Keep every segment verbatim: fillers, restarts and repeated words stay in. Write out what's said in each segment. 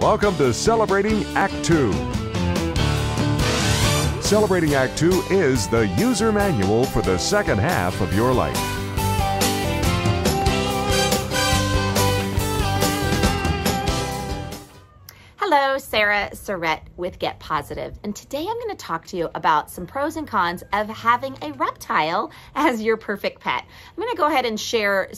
Welcome to Celebrating Act two. Celebrating Act two is the user manual for the second half of your life. Hello, Sarah Surritt with Get Pawsitive, and today I'm going to talk to you about some pros and cons of having a reptile as your perfect pet. I'm going to go ahead and share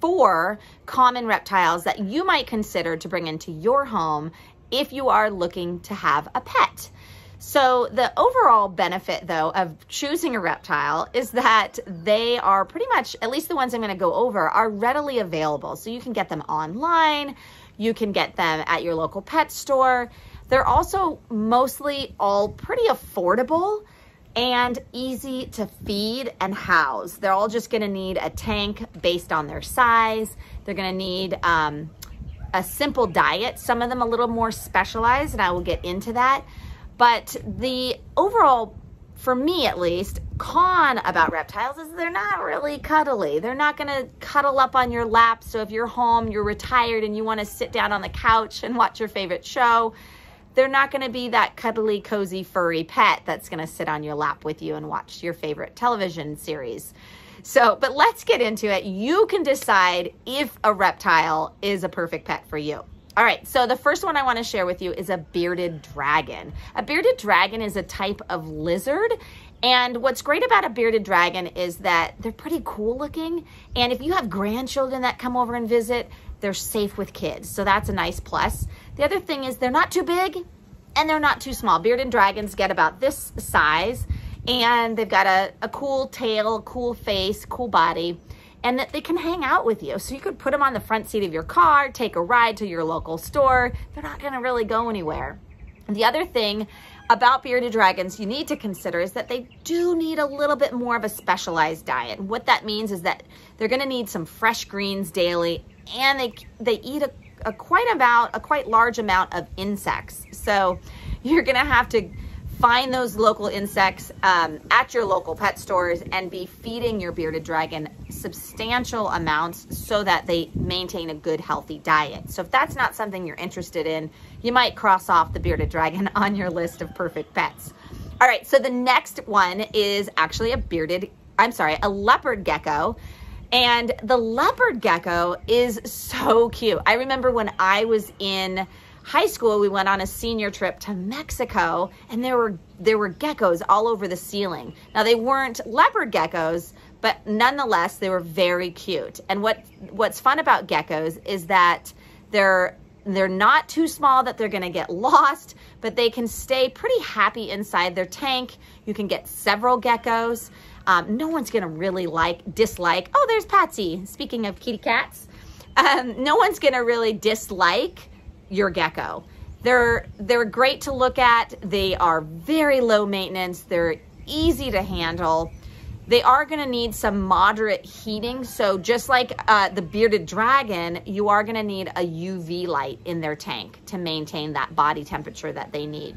four common reptiles that you might consider to bring into your home if you are looking to have a pet. So the overall benefit, though, of choosing a reptile is that they are pretty much, at least the ones I'm going to go over, are readily available. So you can get them online, you can get them at your local pet store. They're also mostly all pretty affordable and easy to feed and house. They're all just gonna need a tank based on their size. They're gonna need um, a simple diet, some of them a little more specialized, and I will get into that. But the overall, for me at least, con about reptiles is they're not really cuddly. They're not gonna cuddle up on your lap, so if you're home, you're retired, and you wanna sit down on the couch and watch your favorite show, they're not gonna be that cuddly, cozy, furry pet that's gonna sit on your lap with you and watch your favorite television series. So, but let's get into it. You can decide if a reptile is a perfect pet for you. All right, so the first one I wanna share with you is a bearded dragon. A bearded dragon is a type of lizard, and what's great about a bearded dragon is that they're pretty cool looking, and if you have grandchildren that come over and visit, they're safe with kids, so that's a nice plus. The other thing is they're not too big and they're not too small. Bearded dragons get about this size, and they've got a, a cool tail, cool face, cool body, and that they can hang out with you. So you could put them on the front seat of your car, take a ride to your local store. They're not gonna really go anywhere. The other thing about bearded dragons you need to consider is that they do need a little bit more of a specialized diet. What that means is that they're gonna need some fresh greens daily, and they, they eat a A quite about a quite large amount of insects, so you're gonna have to find those local insects um, at your local pet stores and be feeding your bearded dragon substantial amounts so that they maintain a good healthy diet. So if that's not something you're interested in, you might cross off the bearded dragon on your list of perfect pets. All right, so the next one is actually a bearded I'm sorry a leopard gecko. And the leopard gecko is so cute. I remember when I was in high school, we went on a senior trip to Mexico, and there were there were geckos all over the ceiling. Now, they weren't leopard geckos, but nonetheless, they were very cute. And what what's fun about geckos is that they're They're not too small that they're gonna get lost, but they can stay pretty happy inside their tank. You can get several geckos. Um, no one's gonna really like, dislike, oh, there's Patsy, speaking of kitty cats. Um, no one's gonna really dislike your gecko. They're, they're great to look at. They are very low maintenance. They're easy to handle. They are gonna need some moderate heating. So just like uh, the bearded dragon, you are gonna need a U V light in their tank to maintain that body temperature that they need.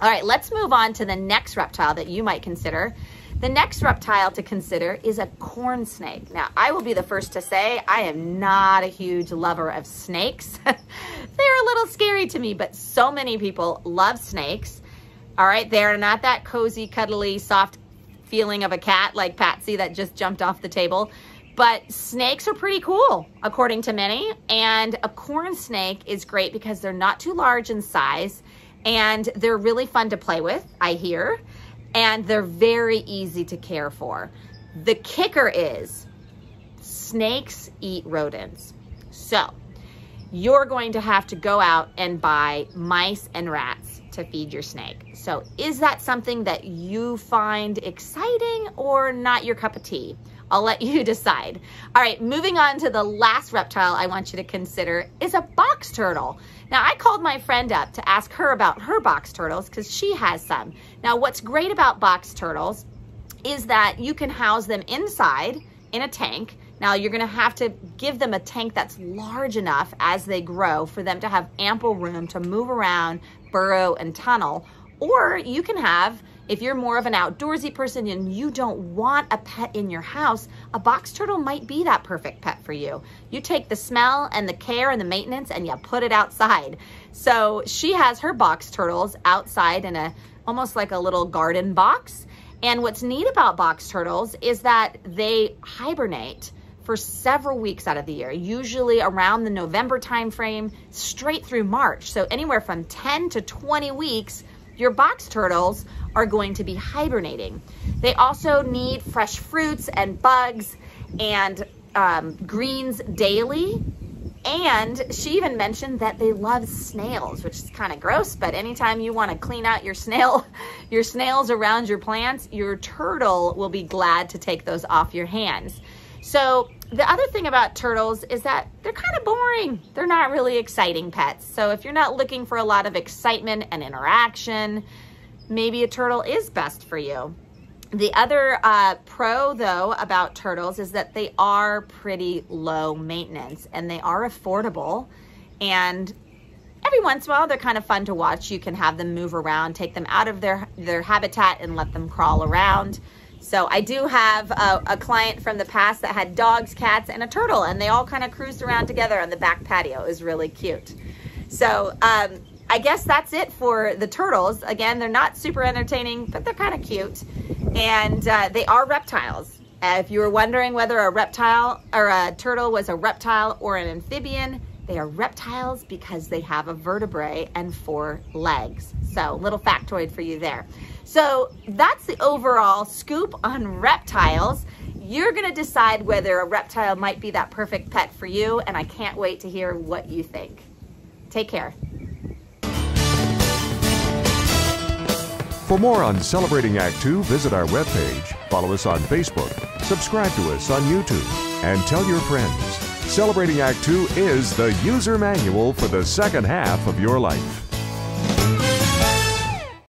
All right, let's move on to the next reptile that you might consider. The next reptile to consider is a corn snake. Now, I will be the first to say I am not a huge lover of snakes. They're a little scary to me, but so many people love snakes. All right, they're not that cozy, cuddly, soft feeling of a cat like Patsy that just jumped off the table. But snakes are pretty cool, according to many. And a corn snake is great because they're not too large in size, and they're really fun to play with, I hear, and they're very easy to care for. The kicker is snakes eat rodents. So you're going to have to go out and buy mice and rats to feed your snake. So is that something that you find exciting or not your cup of tea? I'll let you decide. All right, moving on to the last reptile I want you to consider is a box turtle. Now, I called my friend up to ask her about her box turtles because she has some. Now, what's great about box turtles is that you can house them inside in a tank. Now, you're gonna have to give them a tank that's large enough as they grow for them to have ample room to move around, burrow, and tunnel. Or you can have If you're more of an outdoorsy person and you don't want a pet in your house, a box turtle might be that perfect pet for you. You take the smell and the care and the maintenance and you put it outside. So she has her box turtles outside in a almost like a little garden box. And what's neat about box turtles is that they hibernate for several weeks out of the year, usually around the November timeframe, straight through March. So anywhere from ten to twenty weeks, your box turtles are going to be hibernating. They also need fresh fruits and bugs and um, greens daily. And she even mentioned that they love snails, which is kind of gross, but anytime you want to clean out your snail, your snails around your plants, your turtle will be glad to take those off your hands. So the other thing about turtles is that they're kind of boring. They're not really exciting pets. So if you're not looking for a lot of excitement and interaction, maybe a turtle is best for you. The other uh, pro, though, about turtles is that they are pretty low maintenance and they are affordable. And every once in a while, they're kind of fun to watch. You can have them move around, take them out of their, their habitat and let them crawl around. So I do have a, a client from the past that had dogs, cats, and a turtle, and they all kind of cruised around together on the back patio. It was really cute. So um, I guess that's it for the turtles. Again, they're not super entertaining, but they're kind of cute. And uh, they are reptiles. Uh, if you were wondering whether a reptile or a turtle was a reptile or an amphibian, they are reptiles because they have a vertebrae and four legs. So little factoid for you there. So that's the overall scoop on reptiles. You're gonna decide whether a reptile might be that perfect pet for you, and I can't wait to hear what you think. Take care. For more on Celebrating Act two, visit our webpage, follow us on Facebook, subscribe to us on YouTube, and tell your friends. Celebrating Act two is the user manual for the second half of your life.